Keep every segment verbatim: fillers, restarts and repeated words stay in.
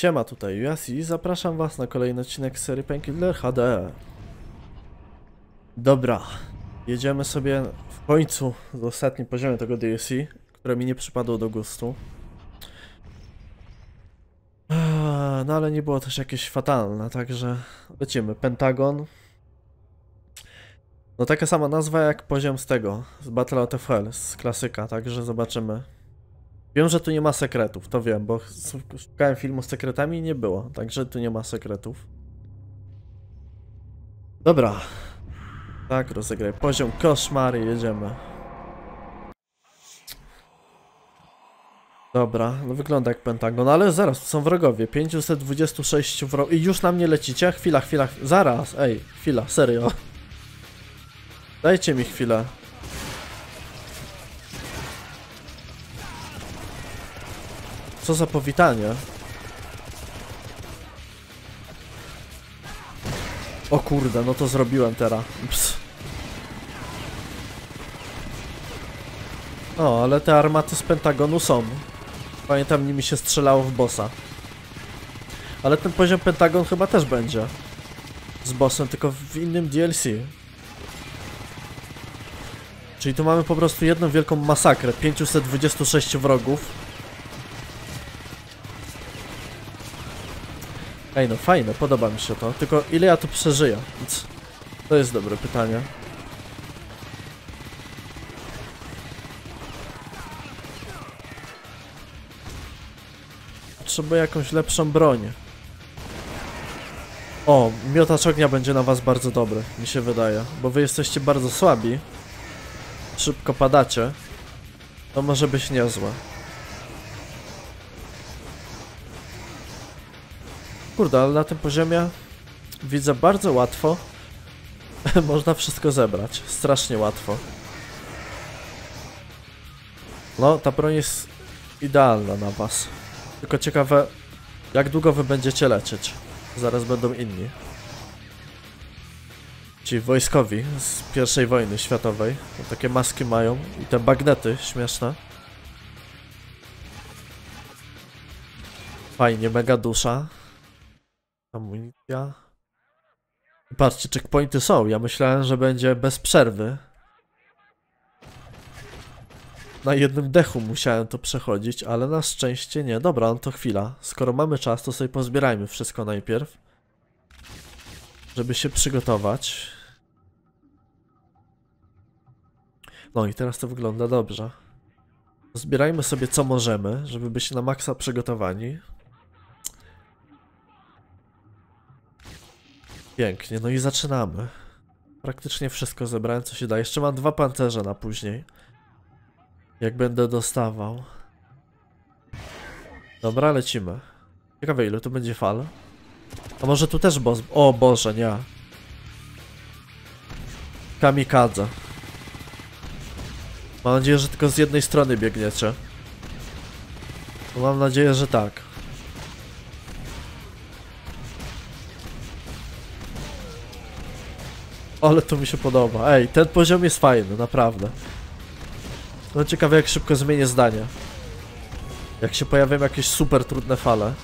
Siema, tutaj Yasi i zapraszam was na kolejny odcinek serii Pain Killer H D. Dobra, jedziemy sobie w końcu do ostatnim poziomu tego D L C, które mi nie przypadło do gustu. No ale nie było też jakieś fatalne, także lecimy. Pentagon. No taka sama nazwa jak poziom z tego, z Battle of Hells, z klasyka, także zobaczymy. Wiem, że tu nie ma sekretów, to wiem, bo szukałem filmu z sekretami i nie było, także tu nie ma sekretów. Dobra. Tak, rozegraj poziom koszmary, jedziemy. Dobra, no wygląda jak Pentagon, ale zaraz, tu są wrogowie, pięćset dwadzieścia sześć wrogów i już na mnie lecicie? Chwila, chwila, zaraz, ej, chwila, serio. Dajcie mi chwilę. Co za powitanie. O kurde, no to zrobiłem teraz. Ps. O, ale te armaty z Pentagonu są. Pamiętam, nimi się strzelało w bossa. Ale ten poziom Pentagon chyba też będzie. Z bossem, tylko w innym D L C. Czyli tu mamy po prostu jedną wielką masakrę. pięćset dwadzieścia sześć wrogów. Ej, no fajne, podoba mi się to, tylko ile ja tu przeżyję? To jest dobre pytanie. Potrzebuję jakąś lepszą broń. O, miotacz ognia będzie na was bardzo dobry, mi się wydaje, bo wy jesteście bardzo słabi. Szybko padacie. To może być niezłe. Kurde, ale na tym poziomie widzę bardzo łatwo. Można wszystko zebrać. Strasznie łatwo. No, ta broń jest idealna na was. Tylko ciekawe, jak długo wy będziecie leczyć. Zaraz będą inni. Ci wojskowi z pierwszej wojny światowej. To takie maski mają i te bagnety śmieszne. Fajnie, mega dusza. Amunicja. Patrzcie, checkpointy są. Ja myślałem, że będzie bez przerwy. Na jednym dechu musiałem to przechodzić, ale na szczęście nie. Dobra, no to chwila. Skoro mamy czas, to sobie pozbierajmy wszystko najpierw. Żeby się przygotować. No i teraz to wygląda dobrze. Zbierajmy sobie co możemy, żeby być na maksa przygotowani. Pięknie, no i zaczynamy. Praktycznie wszystko zebrałem, co się da. Jeszcze mam dwa pancerze na później. Jak będę dostawał. Dobra, lecimy. Ciekawe, ile tu będzie fal. A może tu też boss... O Boże, nie. Kamikadze. Mam nadzieję, że tylko z jednej strony biegniecie. No, mam nadzieję, że tak. Ale to mi się podoba. Ej, ten poziom jest fajny, naprawdę. No ciekawe, jak szybko zmienię zdanie. Jak się pojawią jakieś super trudne fale.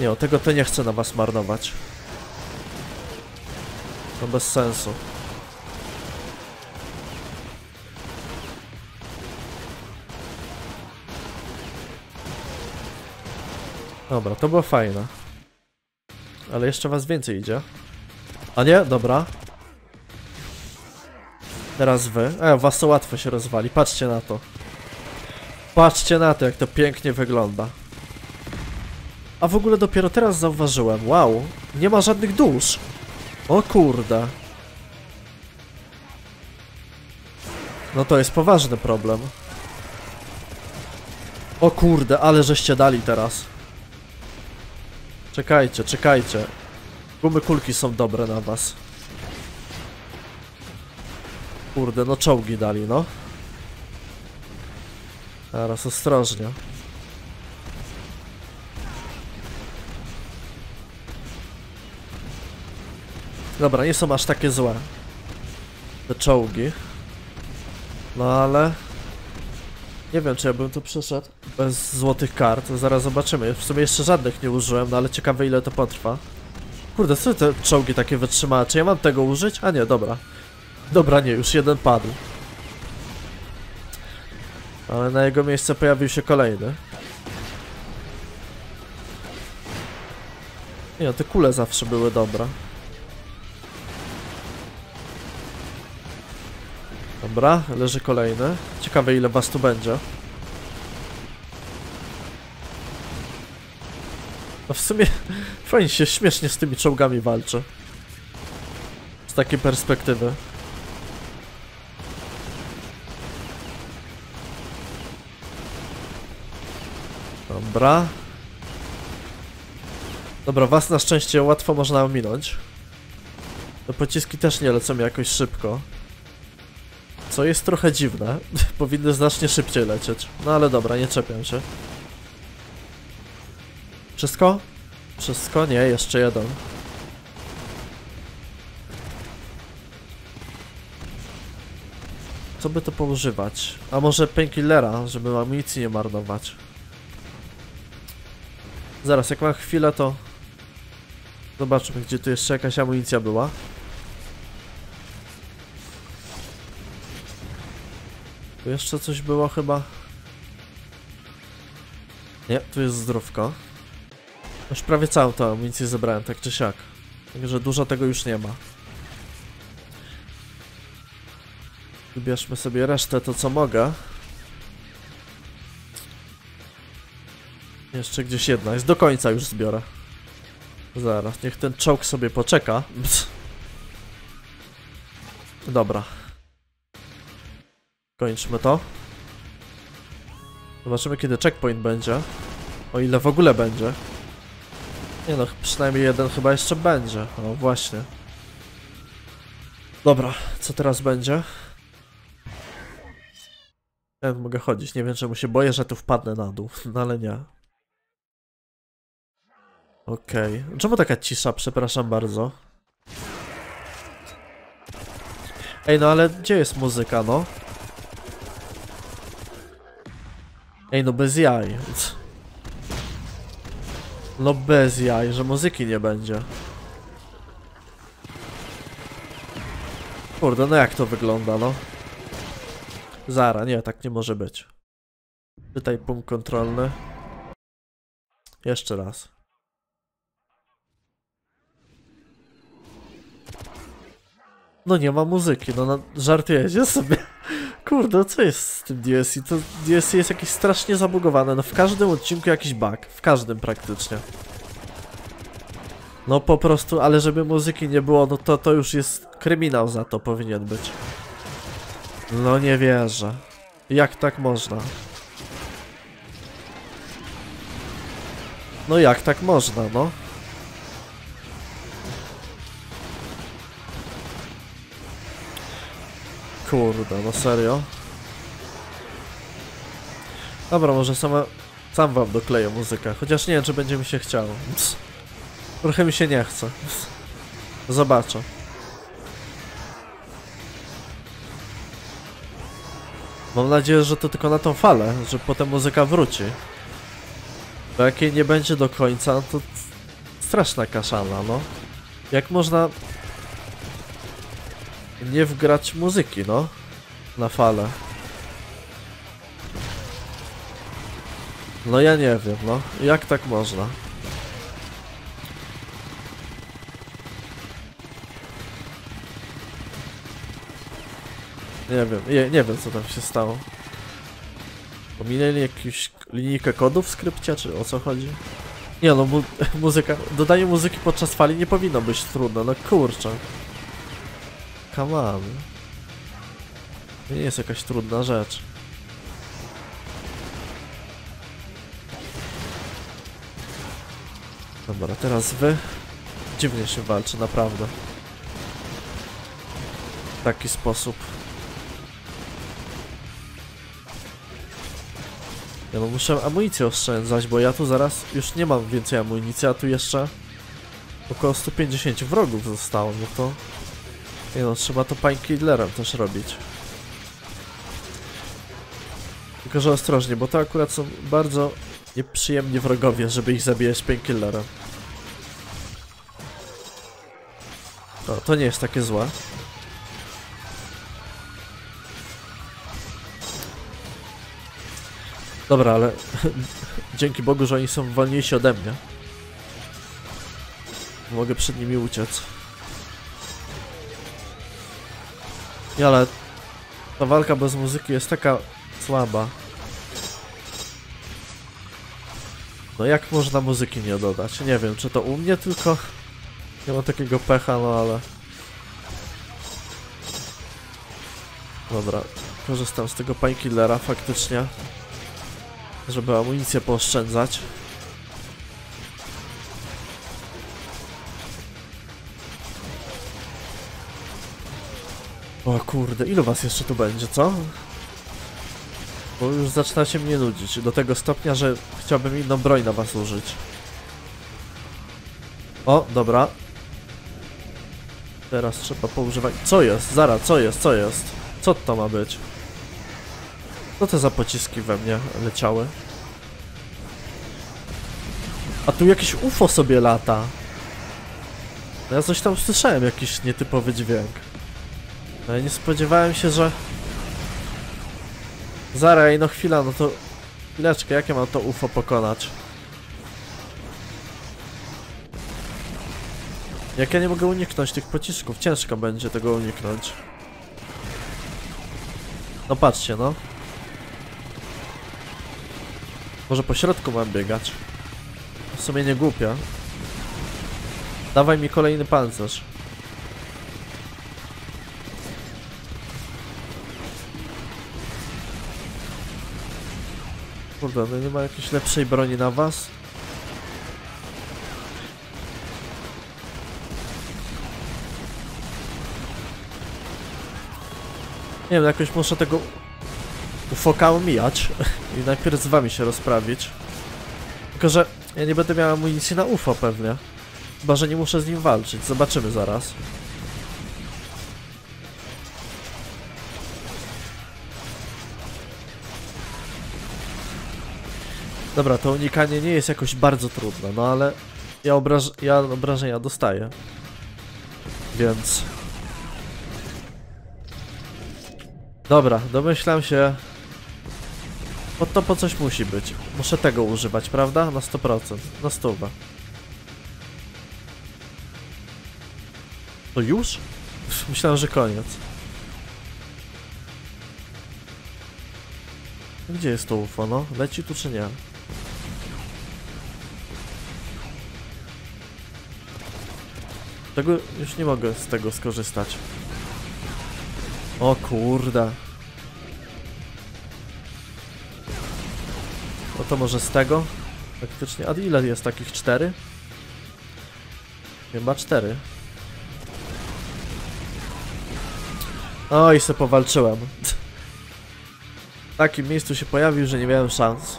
Nie, o tego to nie chcę na was marnować. To bez sensu. Dobra, to było fajne. Ale jeszcze was więcej idzie. A nie? Dobra. Teraz wy. E, was to łatwo się rozwali. Patrzcie na to. Patrzcie na to, jak to pięknie wygląda. A w ogóle dopiero teraz zauważyłem. Wow. Nie ma żadnych dusz. O kurde. No to jest poważny problem. O kurde, ale żeście dali teraz. Czekajcie, czekajcie. Gumy kulki są dobre na was. Kurde, no czołgi dali, no. Teraz ostrożnie. Dobra, nie są aż takie złe. Te czołgi. No ale... Nie wiem, czy ja bym to przeszedł bez złotych kart. Zaraz zobaczymy. W sumie jeszcze żadnych nie użyłem, no ale ciekawe, ile to potrwa. Kurde, co te czołgi takie wytrzymały? Czy ja mam tego użyć? A nie, dobra. Dobra, nie, już jeden padł. Ale na jego miejsce pojawił się kolejny. Nie, te kule zawsze były dobre. Dobra, leży kolejny. Ciekawe, ile was tu będzie. No w sumie fajnie się śmiesznie z tymi czołgami walczy. Z takiej perspektywy. Dobra. Dobra, was na szczęście łatwo można ominąć. Te pociski też nie lecą jakoś szybko. Co jest trochę dziwne. Powinny znacznie szybciej lecieć. No ale dobra, nie czepiam się. Wszystko? Wszystko? Nie, jeszcze jeden. Co by to poużywać? A może Painkillera, żeby amunicji nie marnować. Zaraz, jak mam chwilę, to zobaczmy, gdzie tu jeszcze jakaś amunicja była. Tu jeszcze coś było chyba. Nie, tu jest zdrówko. Już prawie całą tą amunicję zebrałem, tak czy siak. Także dużo tego już nie ma. Wybierzmy sobie resztę, to co mogę. Jeszcze gdzieś jedna jest, do końca już zbiorę. Zaraz, niech ten czołg sobie poczeka. Pst. Dobra. Kończmy to. Zobaczymy, kiedy checkpoint będzie. O ile w ogóle będzie. Nie no, przynajmniej jeden chyba jeszcze będzie. O, właśnie. Dobra, co teraz będzie? Ja mogę chodzić, nie wiem czemu się boję, że tu wpadnę na dół, no ale nie. Okej, okay. Czemu taka cisza? Przepraszam bardzo. Ej, no ale gdzie jest muzyka, no? Ej, no bez jaj. No bez jaj, że muzyki nie będzie. Kurde, no jak to wygląda, no? Zara, nie, tak nie może być. Czytaj punkt kontrolny. Jeszcze raz. No nie ma muzyki, no na... żartujecie sobie. Kurde, co jest z tym D L C? To D L C jest jakieś strasznie zabugowane. No w każdym odcinku jakiś bug. W każdym praktycznie. No po prostu, ale żeby muzyki nie było, no to to już jest kryminał, za to powinien być. No nie wierzę. Jak tak można? No jak tak można, no? Kurde, no serio? Dobra, może sama, sam wam dokleję muzykę. Chociaż nie wiem, czy będzie mi się chciało. Pst. Trochę mi się nie chce. Pst. Zobaczę. Mam nadzieję, że to tylko na tą falę, że potem muzyka wróci. Bo jak jej nie będzie do końca, to straszna kaszana, no. Jak można... nie wgrać muzyki, no. Na falę. No ja nie wiem, no. Jak tak można? Nie wiem, nie, nie wiem, co tam się stało. Pominęli jakąś linijkę kodów w skrypcie, czy o co chodzi? Nie no, mu muzyka... Dodanie muzyki podczas fali nie powinno być trudne, no kurczę. Come on. To nie jest jakaś trudna rzecz. Dobra, teraz wy. Dziwnie się walczy, naprawdę. W taki sposób. Ja muszę amunicję oszczędzać, bo ja tu zaraz już nie mam więcej amunicji, a tu jeszcze około stu pięćdziesięciu wrogów zostało, no to... Nie no, trzeba to Painkillerem też robić. Tylko że ostrożnie, bo to akurat są bardzo nieprzyjemni wrogowie, żeby ich zabijać Pain Killerem. No, to nie jest takie złe. Dobra, ale dzięki Bogu, że oni są wolniejsi ode mnie. Mogę przed nimi uciec. Nie, ale ta walka bez muzyki jest taka słaba. No jak można muzyki nie dodać? Nie wiem, czy to u mnie tylko... Nie mam takiego pecha, no ale... Dobra, korzystam z tego Painkillera faktycznie. Żeby amunicję pooszczędzać. O kurde, ilu was jeszcze tu będzie, co? Bo już zaczyna się mnie nudzić, do tego stopnia, że chciałbym inną broń na was użyć. O, dobra. Teraz trzeba poużywać... Co jest? Zaraz, co jest? Co jest? Co to ma być? Co to za pociski we mnie leciały? A tu jakieś U F O sobie lata. No ja coś tam słyszałem, jakiś nietypowy dźwięk. No ja nie spodziewałem się, że... Zaraz, no chwila, no to... Chwileczkę, jak ja mam to U F O pokonać? Jak ja nie mogę uniknąć tych pocisków, ciężko będzie tego uniknąć. No patrzcie, no. Może po środku mam biegać. W sumie nie głupia. Dawaj mi kolejny pancerz. Kurde, no nie ma jakiejś lepszej broni na was? Nie wiem, jakoś muszę tego ufoka omijać i najpierw z wami się rozprawić. Tylko że ja nie będę miał amunicji na U F O pewnie. Chyba że nie muszę z nim walczyć, zobaczymy zaraz. Dobra, to unikanie nie jest jakoś bardzo trudne, no ale ja, obraż ja obrażenia dostaję. Więc... Dobra, domyślam się... Po to po coś musi być. Muszę tego używać, prawda? Na sto procent. Na stówę. To już? Myślałem, że koniec. Gdzie jest to U F O, no? Leci tu czy nie? Tego już nie mogę z tego skorzystać. O kurde. No to może z tego? Faktycznie. A ile jest takich? Cztery? Chyba cztery. O i se powalczyłem. W takim miejscu się pojawił, że nie miałem szans.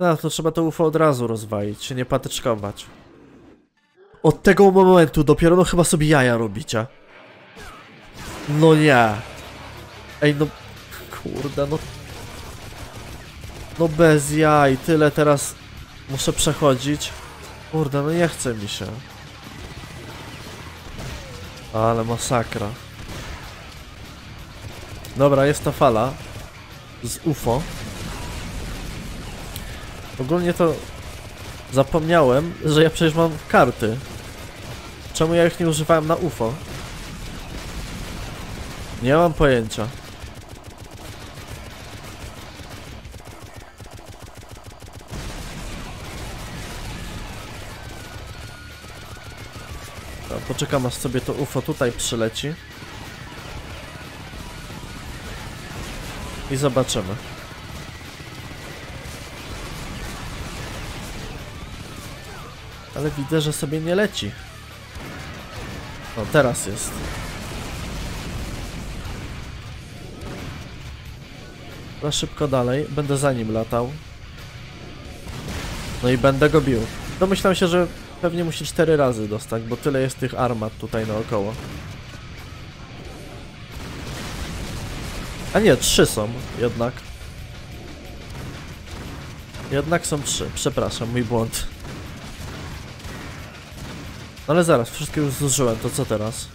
No to trzeba to U F O od razu rozwalić, się nie patyczkować. Od tego momentu dopiero no chyba sobie jaja robicie. No nie. Ej no... Kurde no... No bez jaj, tyle teraz muszę przechodzić. Kurde, no nie chce mi się. Ale masakra. Dobra, jest ta fala z U F O. Ogólnie to zapomniałem, że ja przecież mam karty. Czemu ja ich nie używałem na U F O? Nie mam pojęcia. No, poczekam aż sobie to U F O tutaj przyleci. I zobaczymy. Ale widzę, że sobie nie leci. No teraz jest. No szybko dalej, będę za nim latał. No i będę go bił. Domyślam się, że pewnie musi cztery razy dostać, bo tyle jest tych armat tutaj naokoło. A nie, trzy są jednak. Jednak są trzy, przepraszam, mój błąd. Ale zaraz, wszystkie już zużyłem, to co teraz?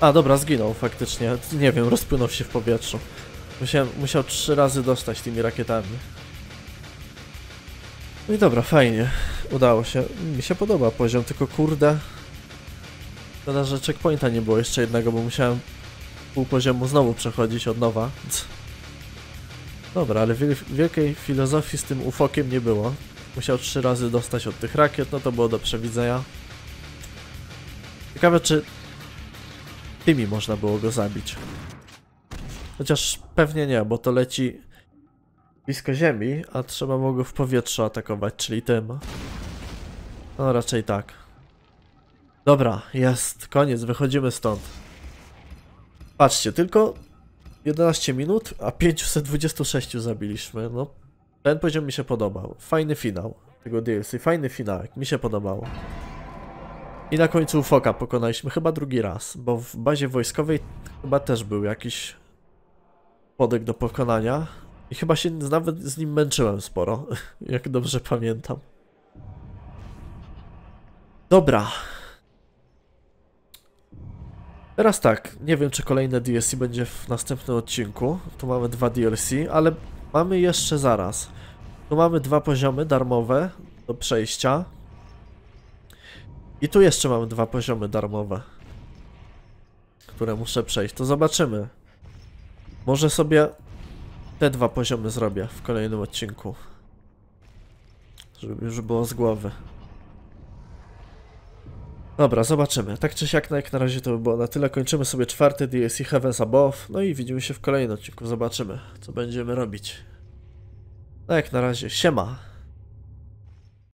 A dobra, zginął faktycznie, nie wiem, rozpłynął się w powietrzu. Musiałem, musiał trzy razy dostać tymi rakietami. No i dobra, fajnie, udało się, mi się podoba poziom, tylko kurde... Szkoda, że checkpointa nie było jeszcze jednego, bo musiałem pół poziomu znowu przechodzić od nowa. Dobra, ale wielkiej filozofii z tym ufokiem nie było. Musiał trzy razy dostać od tych rakiet, no to było do przewidzenia. Ciekawe, czy tymi można było go zabić. Chociaż pewnie nie, bo to leci blisko ziemi, a trzeba było go w powietrzu atakować, czyli tym. No raczej tak. Dobra, jest, koniec, wychodzimy stąd. Patrzcie, tylko jedenaście minut, a pięćset dwadzieścia sześć zabiliśmy, no. Ten poziom mi się podobał, fajny finał tego D L C, fajny finałek, mi się podobało. I na końcu ufoka pokonaliśmy chyba drugi raz, bo w bazie wojskowej chyba też był jakiś podek do pokonania. I chyba się nawet z nim męczyłem sporo, jak dobrze pamiętam. Dobra. Teraz tak, nie wiem, czy kolejne D L C będzie w następnym odcinku. Tu mamy dwa D L C, ale mamy jeszcze zaraz. Tu mamy dwa poziomy darmowe do przejścia. I tu jeszcze mamy dwa poziomy darmowe, które muszę przejść. To zobaczymy. Może sobie te dwa poziomy zrobię w kolejnym odcinku. Żeby już było z głowy. Dobra, zobaczymy. Tak czy siak, jak na razie to by było na tyle. Kończymy sobie czwarty D L C Heaven Above. No i widzimy się w kolejnym odcinku. Zobaczymy, co będziemy robić. No jak na razie, siema!